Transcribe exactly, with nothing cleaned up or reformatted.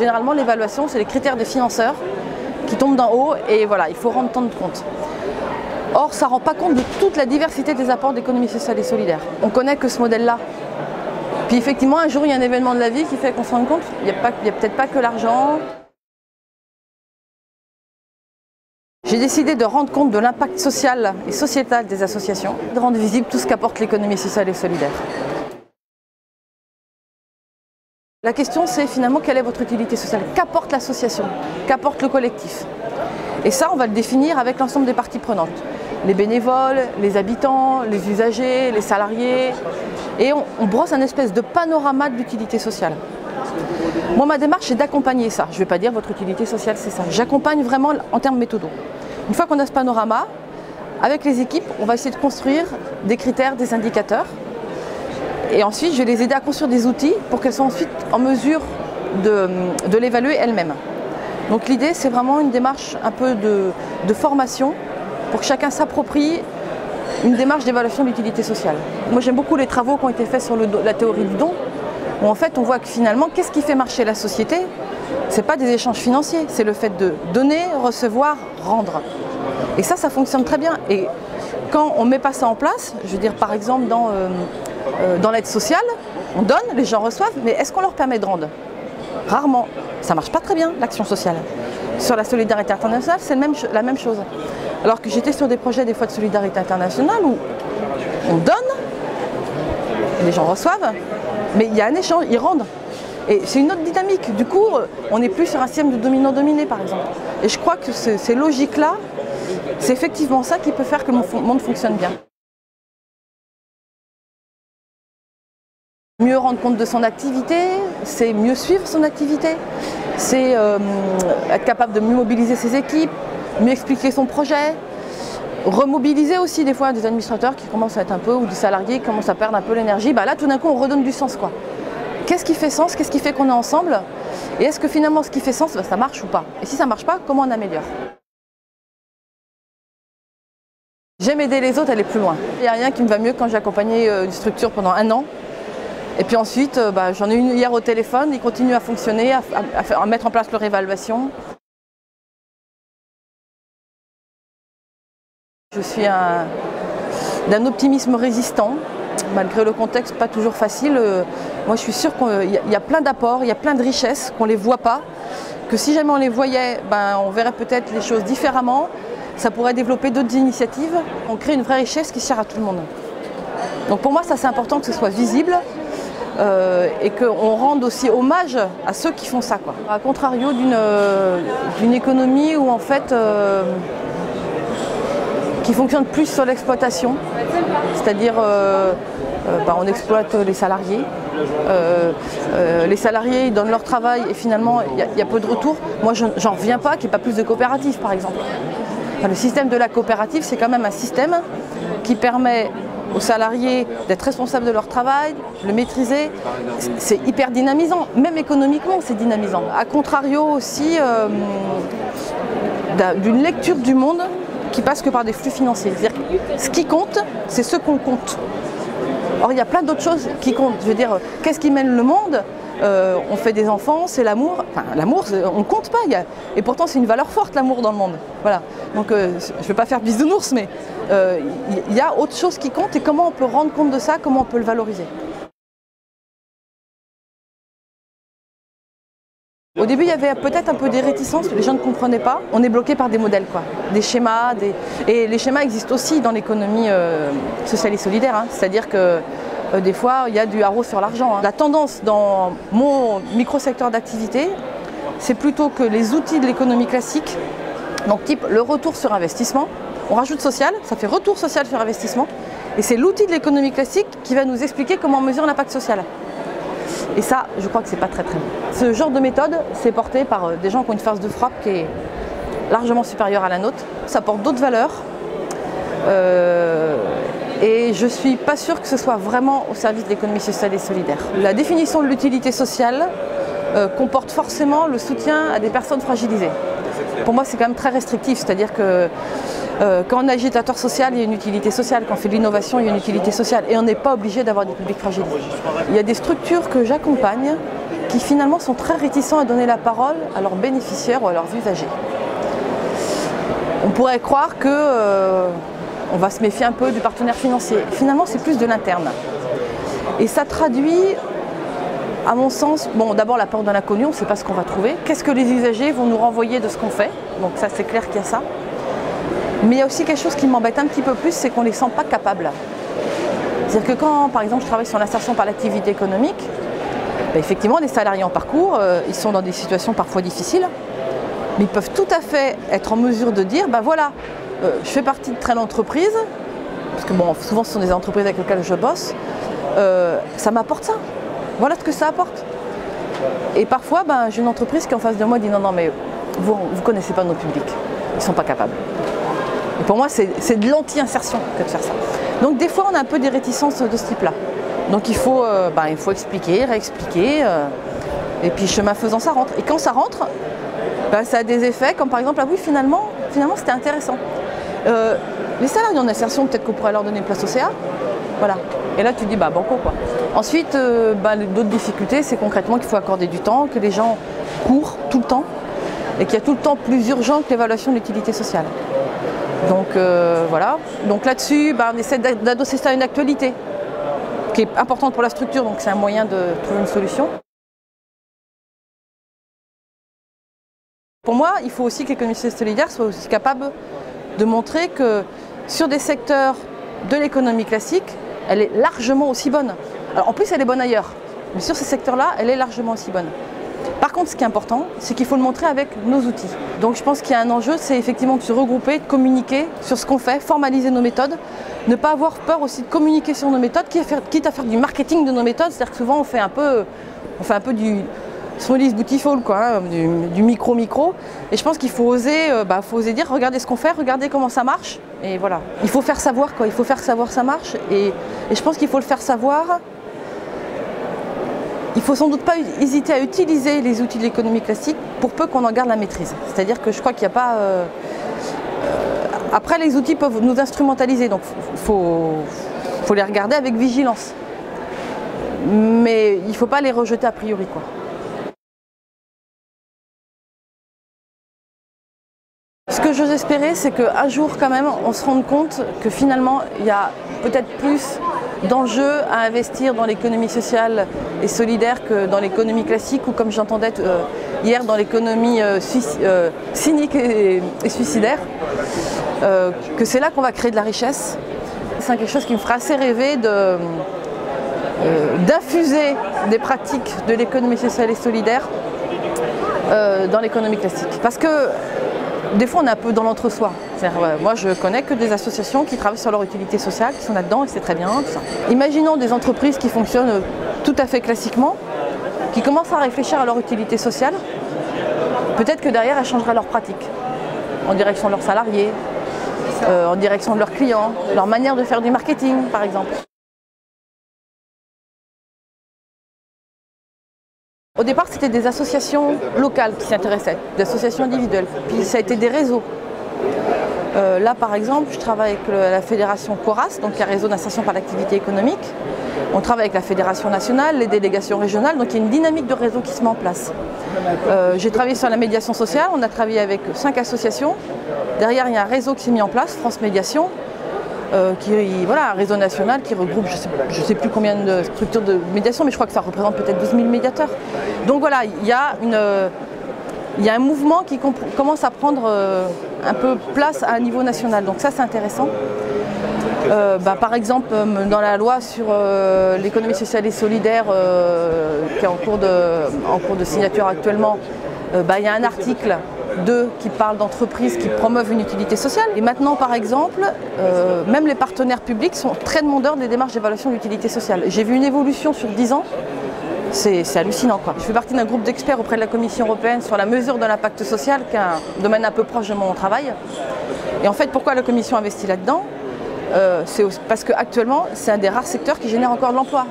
Généralement, l'évaluation, c'est les critères des financeurs qui tombent d'en haut et voilà, il faut rendre tant de compte. Or, ça ne rend pas compte de toute la diversité des apports d'économie sociale et solidaire. On ne connaît que ce modèle-là. Puis effectivement, un jour, il y a un événement de la vie qui fait qu'on se rende compte, il n'y a, a peut-être pas que l'argent. J'ai décidé de rendre compte de l'impact social et sociétal des associations, de rendre visible tout ce qu'apporte l'économie sociale et solidaire. La question, c'est finalement quelle est votre utilité sociale? Qu'apporte l'association? Qu'apporte le collectif? Et ça, on va le définir avec l'ensemble des parties prenantes. Les bénévoles, les habitants, les usagers, les salariés. Et on, on brosse un espèce de panorama de l'utilité sociale. Moi, ma démarche, c'est d'accompagner ça. Je ne vais pas dire votre utilité sociale, c'est ça. J'accompagne vraiment en termes méthodaux. Une fois qu'on a ce panorama, avec les équipes, on va essayer de construire des critères, des indicateurs. Et ensuite, je vais les aider à construire des outils pour qu'elles soient ensuite en mesure de, de l'évaluer elles-mêmes. Donc l'idée, c'est vraiment une démarche un peu de, de formation pour que chacun s'approprie une démarche d'évaluation de l'utilité sociale. Moi, j'aime beaucoup les travaux qui ont été faits sur le, la théorie du don. Où en fait, on voit que finalement, qu'est-ce qui fait marcher la société? Ce n'est pas des échanges financiers, c'est le fait de donner, recevoir, rendre. Et ça, ça fonctionne très bien. Et quand on ne met pas ça en place, je veux dire, par exemple, dans, euh, euh, dans l'aide sociale, on donne, les gens reçoivent, mais est-ce qu'on leur permet de rendre? Rarement. Ça ne marche pas très bien, l'action sociale. Sur la solidarité internationale, c'est même, la même chose. Alors que j'étais sur des projets, des fois, de solidarité internationale, où on donne, les gens reçoivent, mais il y a un échange, ils rendent. Et c'est une autre dynamique. Du coup, on n'est plus sur un système de dominant-dominé, par exemple. Et je crois que ce, ces logiques-là, c'est effectivement ça qui peut faire que mon monde fonctionne bien. Mieux rendre compte de son activité, c'est mieux suivre son activité, c'est euh, être capable de mieux mobiliser ses équipes, mieux expliquer son projet, remobiliser aussi des fois des administrateurs qui commencent à être un peu, ou des salariés qui commencent à perdre un peu l'énergie, bah là tout d'un coup on redonne du sens quoi. Qu'est-ce qui fait sens? Qu'est-ce qui fait qu'on est ensemble? Et est-ce que finalement ce qui fait sens, bah, ça marche ou pas? Et si ça marche pas, comment on améliore? J'aime aider les autres à aller plus loin. Il n'y a rien qui me va mieux quand j'ai accompagné une structure pendant un an. Et puis ensuite, bah, j'en ai une hier au téléphone, ils continuent à fonctionner, à, à, à mettre en place leur évaluation. Je suis d'un optimisme résistant, malgré le contexte pas toujours facile. Euh, moi je suis sûre qu'il y, y a plein d'apports, il y a plein de richesses qu'on ne les voit pas, que si jamais on les voyait, ben, on verrait peut-être les choses différemment, ça pourrait développer d'autres initiatives. On crée une vraie richesse qui sert à tout le monde. Donc pour moi ça c'est important que ce soit visible euh, et qu'on rende aussi hommage à ceux qui font ça, quoi. À contrario d'une euh, d'une économie où en fait... Euh, qui fonctionne plus sur l'exploitation, c'est-à-dire euh, euh, bah, on exploite les salariés, euh, euh, les salariés ils donnent leur travail et finalement il y, y a peu de retour. Moi j'en reviens pas qu'il n'y ait pas plus de coopératives par exemple. Enfin, le système de la coopérative c'est quand même un système qui permet aux salariés d'être responsables de leur travail, le maîtriser, c'est hyper dynamisant, même économiquement c'est dynamisant. A contrario aussi euh, d'une lecture du monde qui passe que par des flux financiers. C'est-à-dire que ce qui compte, c'est ce qu'on compte. Or, il y a plein d'autres choses qui comptent. Je veux dire, qu'est-ce qui mène le monde? euh, On fait des enfants, c'est l'amour. Enfin, l'amour, on compte pas. Il y a... Et pourtant, c'est une valeur forte, l'amour, dans le monde. Voilà. Donc, euh, je ne vais pas faire bisounours, mais euh, il y a autre chose qui compte. Et comment on peut rendre compte de ça? Comment on peut le valoriser? Au début, il y avait peut-être un peu des réticences, les gens ne comprenaient pas. On est bloqué par des modèles, quoi, des schémas. Des... Et les schémas existent aussi dans l'économie euh, sociale et solidaire. Hein. C'est-à-dire que euh, des fois, il y a du haro sur l'argent. Hein. La tendance dans mon micro-secteur d'activité, c'est plutôt que les outils de l'économie classique, donc type le retour sur investissement, on rajoute social, ça fait retour social sur investissement. Et c'est l'outil de l'économie classique qui va nous expliquer comment on mesure l'impact social. Et ça, je crois que c'est pas très très bon. Ce genre de méthode, c'est porté par des gens qui ont une force de frappe qui est largement supérieure à la nôtre. Ça porte d'autres valeurs. Euh, et je suis pas sûre que ce soit vraiment au service de l'économie sociale et solidaire. La définition de l'utilité sociale euh, comporte forcément le soutien à des personnes fragilisées. Pour moi, c'est quand même très restrictif. C'est-à-dire que euh, quand on est agitateur social, il y a une utilité sociale. Quand on fait de l'innovation, il y a une utilité sociale. Et on n'est pas obligé d'avoir des publics fragiles. Il y a des structures que j'accompagne qui finalement sont très réticents à donner la parole à leurs bénéficiaires ou à leurs usagers. On pourrait croire que euh, on va se méfier un peu du partenaire financier. Finalement, c'est plus de l'interne. Et ça traduit, à mon sens, bon, d'abord la peur de l'inconnu, on ne sait pas ce qu'on va trouver. Qu'est-ce que les usagers vont nous renvoyer de ce qu'on fait? Donc ça, c'est clair qu'il y a ça. Mais il y a aussi quelque chose qui m'embête un petit peu plus, c'est qu'on ne les sent pas capables. C'est-à-dire que quand, par exemple, je travaille sur l'insertion par l'activité économique, ben effectivement, les salariés en parcours, euh, ils sont dans des situations parfois difficiles, mais ils peuvent tout à fait être en mesure de dire, ben voilà, euh, je fais partie de telle entreprise, parce que bon, souvent ce sont des entreprises avec lesquelles je bosse, euh, ça m'apporte ça, voilà ce que ça apporte. Et parfois, ben, j'ai une entreprise qui en face de moi dit, non, non, mais vous ne connaissez pas notre public, ils ne sont pas capables. Et pour moi, c'est de l'anti-insertion que de faire ça. Donc des fois, on a un peu des réticences de ce type-là. Donc il faut, euh, bah, il faut expliquer, réexpliquer, euh, et puis chemin faisant, ça rentre. Et quand ça rentre, bah, ça a des effets, comme par exemple, ah oui, finalement, finalement c'était intéressant. Euh, les salariés en insertion, peut-être qu'on pourrait leur donner une place au C A. Voilà. Et là, tu dis, bah, banco, quoi. Ensuite, euh, bah, d'autres difficultés, c'est concrètement qu'il faut accorder du temps, que les gens courent tout le temps, et qu'il y a tout le temps plus urgent que l'évaluation de l'utilité sociale. Donc euh, voilà, donc là-dessus, bah, on essaie d'adosser ça à une actualité qui est importante pour la structure, donc c'est un moyen de trouver une solution. Pour moi, il faut aussi que l'économie solidaire soit aussi capable de montrer que sur des secteurs de l'économie classique, elle est largement aussi bonne. Alors, en plus, elle est bonne ailleurs, mais sur ces secteurs-là, elle est largement aussi bonne. Par contre, ce qui est important, c'est qu'il faut le montrer avec nos outils. Donc je pense qu'il y a un enjeu, c'est effectivement de se regrouper, de communiquer sur ce qu'on fait, formaliser nos méthodes, ne pas avoir peur aussi de communiquer sur nos méthodes, quitte à faire du marketing de nos méthodes, c'est-à-dire que souvent on fait un peu, on fait un peu du smallist beautiful, quoi, hein, du micro-micro, et je pense qu'il faut oser, euh, bah, faut oser dire, regardez ce qu'on fait, regardez comment ça marche, et voilà. Il faut faire savoir, quoi, il faut faire savoir ça marche, et, et je pense qu'il faut le faire savoir. Il ne faut sans doute pas hésiter à utiliser les outils de l'économie classique pour peu qu'on en garde la maîtrise. C'est-à-dire que je crois qu'il n'y a pas... Euh... Après, les outils peuvent nous instrumentaliser, donc il faut... faut les regarder avec vigilance. Mais il ne faut pas les rejeter a priori, quoi. Ce que j'ose espérer, c'est qu'un jour, quand même, on se rende compte que finalement, il y a peut-être plus d'enjeux à investir dans l'économie sociale et solidaire que dans l'économie classique, ou comme j'entendais euh, hier, dans l'économie euh, euh, cynique et, et suicidaire, euh, que c'est là qu'on va créer de la richesse. C'est quelque chose qui me fera assez rêver d'infuser de, euh, des pratiques de l'économie sociale et solidaire euh, dans l'économie classique. Parce que des fois, on est un peu dans l'entre-soi. Moi, je connais que des associations qui travaillent sur leur utilité sociale, qui sont là-dedans, et c'est très bien. Tout ça. Imaginons des entreprises qui fonctionnent tout à fait classiquement, qui commencent à réfléchir à leur utilité sociale. Peut-être que derrière, elles changeraient leurs pratiques, en direction de leurs salariés, euh, en direction de leurs clients, leur manière de faire du marketing, par exemple. Au départ, c'était des associations locales qui s'y intéressaient, des associations individuelles, puis ça a été des réseaux. Euh, là, par exemple, je travaille avec le, la fédération Coras, donc il y a un réseau d'insertion par l'activité économique. On travaille avec la fédération nationale, les délégations régionales, donc il y a une dynamique de réseau qui se met en place. Euh, J'ai travaillé sur la médiation sociale, on a travaillé avec cinq associations. Derrière, il y a un réseau qui s'est mis en place, France Médiation, euh, qui, voilà, un réseau national qui regroupe, je ne sais, je sais plus combien de structures de médiation, mais je crois que ça représente peut-être douze mille médiateurs. Donc voilà, il y a une... Il y a un mouvement qui commence à prendre euh, un peu place à un niveau national, donc ça c'est intéressant. Euh, bah, par exemple, dans la loi sur euh, l'économie sociale et solidaire euh, qui est en cours de, en cours de signature actuellement, euh, bah, il y a un article deux qui parle d'entreprises qui promeuvent une utilité sociale. Et maintenant, par exemple, euh, même les partenaires publics sont très demandeurs des démarches d'évaluation de l'utilité sociale. J'ai vu une évolution sur dix ans. C'est hallucinant, quoi. Je fais partie d'un groupe d'experts auprès de la Commission européenne sur la mesure de l'impact social, qui est un domaine un peu proche de mon travail. Et en fait, pourquoi la Commission investit là-dedans ? euh, C'est parce qu'actuellement, c'est un des rares secteurs qui génère encore de l'emploi.